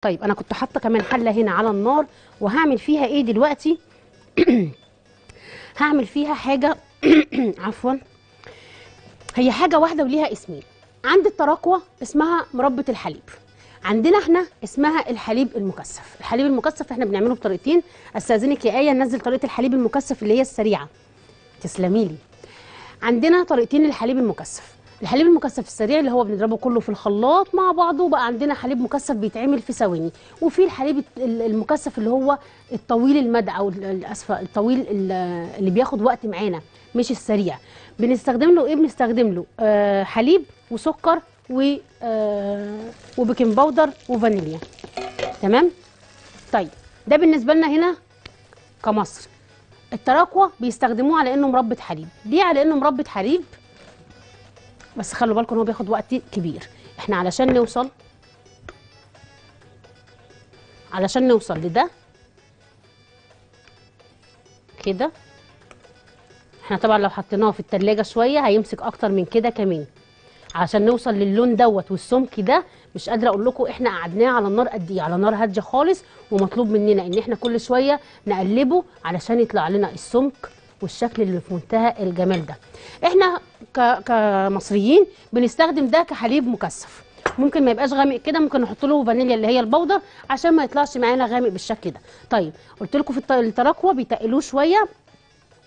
طيب انا كنت حاطه كمان حله هنا على النار وهعمل فيها ايه دلوقتي؟ هعمل فيها حاجه عفوا، هي حاجه واحده وليها اسمين. عند التراكوة اسمها مربة الحليب، عندنا احنا اسمها الحليب المكثف. الحليب المكثف احنا بنعمله بطريقتين. استاذنك يا ايه ننزل طريقه الحليب المكثف اللي هي السريعه. تسلميلي. عندنا طريقتين للحليب المكثف. الحليب المكثف السريع اللي هو بنضربه كله في الخلاط مع بعضه، بقى عندنا حليب مكثف بيتعمل في ثواني، وفي الحليب المكثف اللي هو الطويل المدى او اسفه الطويل اللي بياخد وقت معانا مش السريع. بنستخدم له ايه؟ بنستخدم له حليب وسكر وبيكنج باودر وفانيليا. تمام؟ طيب ده بالنسبه لنا هنا كمصر. التراكوة بيستخدموه على انه مربة حليب، دي على انه مربة حليب، بس خلوا بالكم هو بياخد وقت كبير. احنا علشان نوصل لده كده، احنا طبعا لو حطيناه في التلاجة شويه هيمسك اكتر من كده كمان. عشان نوصل للون دوت والسمك ده مش قادره اقول لكم احنا قعدناه على النار قد ايه، على نار هاديه خالص، ومطلوب مننا ان احنا كل شويه نقلبه علشان يطلع لنا السمك والشكل اللي في منتهى الجمال ده. احنا كمصريين بنستخدم ده كحليب مكثف. ممكن ما يبقاش غامق كده، ممكن نحط له فانيليا اللي هي البودر عشان ما يطلعش معانا غامق بالشكل ده. طيب قلت لكم في التراكوة بيتقلوه شويه،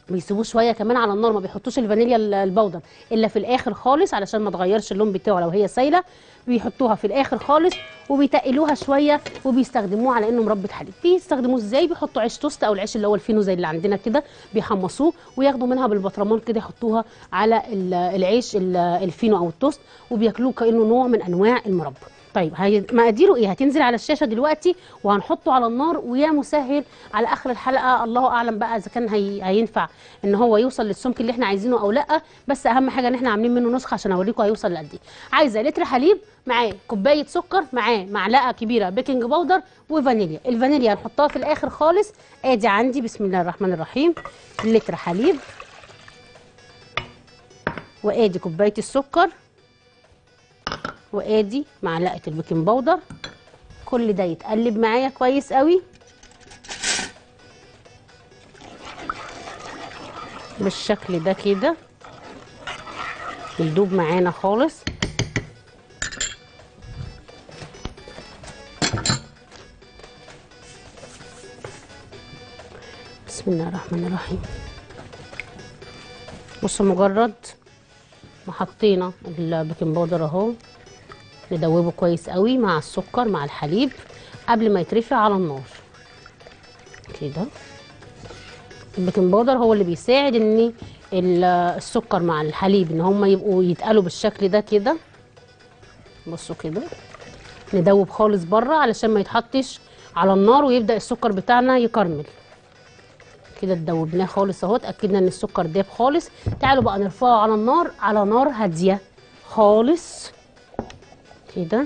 بيسيبوه شويه كمان على النار، ما بيحطوش الفانيليا البودر الا في الاخر خالص علشان ما تغيرش اللون بتاعه لو هي سايله، بيحطوها في الاخر خالص وبيتقلوها شويه وبيستخدموه على انه مربة حليب. بيستخدموه ازاي؟ بيحطوا عيش توست او العيش اللي هو الفينو زي اللي عندنا كده، بيحمصوه وياخدوا منها بالبطرمان كده يحطوها على العيش الفينو او التوست وبياكلوه كانه نوع من انواع المربى. طيب مقاديره ايه؟ هتنزل على الشاشه دلوقتي وهنحطه على النار، ويا مسهل على اخر الحلقه الله اعلم بقى اذا كان هينفع ان هو يوصل للسمك اللي احنا عايزينه او لا، بس اهم حاجه ان احنا عاملين منه نسخه عشان اوريكم هيوصل لقد ايه. عايزه لتر حليب معاه كوبايه سكر معاه معلقه كبيره بيكنج باودر وفانيليا. الفانيليا هنحطها في الاخر خالص. ادي عندي بسم الله الرحمن الرحيم لتر حليب، وادي كوبايه السكر، وادي معلقه البيكنج باودر. كل ده يتقلب معايا كويس قوي بالشكل ده كده، يدوب معانا خالص. بسم الله الرحمن الرحيم. بصوا مجرد ما حطينا البيكنج باودر اهو ندوبه كويس قوي مع السكر مع الحليب قبل ما يترفع على النار كده. البيكنج باودر هو اللي بيساعد ان السكر مع الحليب ان هم يبقوا يتقلوا بالشكل ده كده. بصوا كده ندوب خالص بره علشان ما يتحطش على النار ويبدا السكر بتاعنا يكرمل كده. اتدوبناه خالص اهو، اتاكدنا ان السكر داب خالص. تعالوا بقى نرفعه على النار على نار هاديه خالص كده.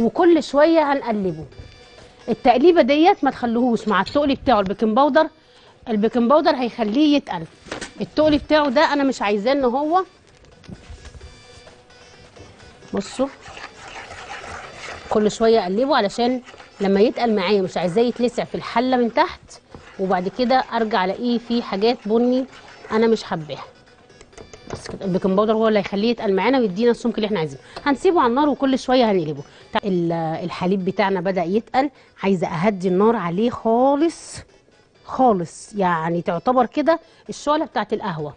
وكل شويه هنقلبه. التقليبه ديت ما تخلوهوش مع التقل بتاعه البيكنج باودر، البيكنج باودر هيخليه يتقل. التقل بتاعه ده انا مش عايزاه ان هو، بصوا كل شويه اقلبه علشان لما يتقل معايا مش عايزاه يتلسع في الحله من تحت وبعد كده ارجع الاقيه فيه حاجات بني انا مش حباها. بس كده البيكنج باودر هو اللي هيخليه يتقل معانا ويدينا السمك اللي احنا عايزينه. هنسيبه على النار وكل شويه هنقلبه. الحليب بتاعنا بدا يتقل، عايزه اهدي النار عليه خالص خالص، يعني تعتبر كده الشعله بتاعت القهوه.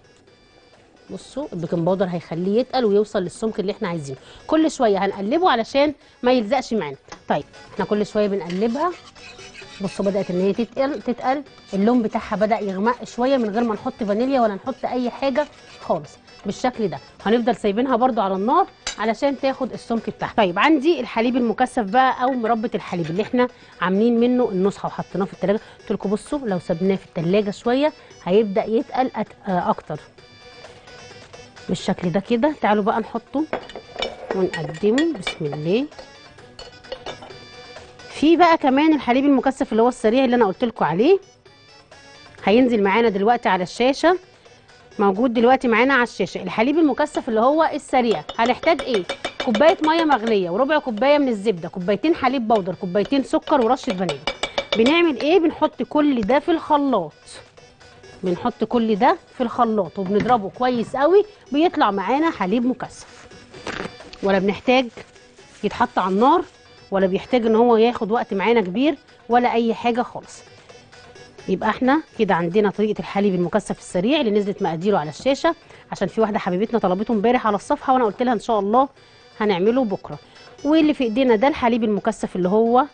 بصوا البيكنج باودر هيخليه يتقل ويوصل للسمك اللي احنا عايزينه. كل شويه هنقلبه علشان ما يلزقش معانا. طيب احنا كل شويه بنقلبها. بصوا بدات ان هي تتقل، اللون بتاعها بدا يغمق شويه من غير ما نحط فانيليا ولا نحط اي حاجه خالص بالشكل ده. هنفضل سايبينها برده على النار علشان تاخد السمك بتاعها. طيب عندي الحليب المكثف بقى او مربة الحليب اللي احنا عاملين منه النسخه وحطيناه في التلاجه. قلت لكم بصوا لو سبناه في التلاجه شويه هيبدا يتقل اكتر بالشكل ده كده. تعالوا بقى نحطه ونقدمه بسم الله. في بقى كمان الحليب المكثف اللي هو السريع اللي انا قلت لكم عليه هينزل معانا دلوقتي على الشاشه. موجود دلوقتي معانا على الشاشه. الحليب المكثف اللي هو السريع هنحتاج ايه؟ كوبايه ميه مغليه وربع كوبايه من الزبده، كوبايتين حليب بودر، كوبايتين سكر، ورشه فانيليا. بنعمل ايه؟ بنحط كل ده في الخلاط، بنحط كل ده في الخلاط وبنضربه كويس قوي، بيطلع معانا حليب مكثف. ولا بنحتاج يتحط على النار ولا بيحتاج ان هو ياخد وقت معانا كبير ولا اي حاجه خالص. يبقى احنا كده عندنا طريقه الحليب المكثف السريع اللي نزلت مقاديره على الشاشه، عشان في واحده حبيبتنا طلبته امبارح على الصفحه وانا قلت لها ان شاء الله هنعمله بكره. واللي في ايدينا ده الحليب المكثف اللي هو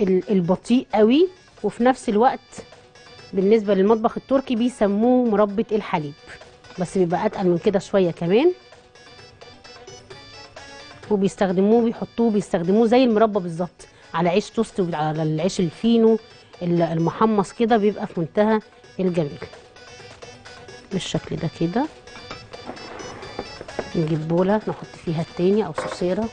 البطيء قوي، وفي نفس الوقت بالنسبه للمطبخ التركي بيسموه مربى الحليب، بس بيبقى اتقل من كده شويه كمان، وبيستخدموه بيحطوه بيستخدموه زي المربى بالظبط على عيش توست وعلى العيش الفينو المحمص كده، بيبقى في منتهى الجميل بالشكل ده. كده نجيب بوله نحط فيها التاني او صوصيره،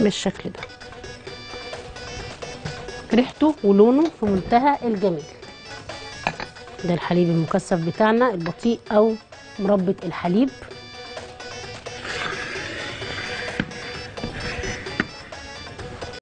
بالشكل ده ريحته ولونه في منتهى الجمال. ده الحليب المكثف بتاعنا البطيء او مربى الحليب.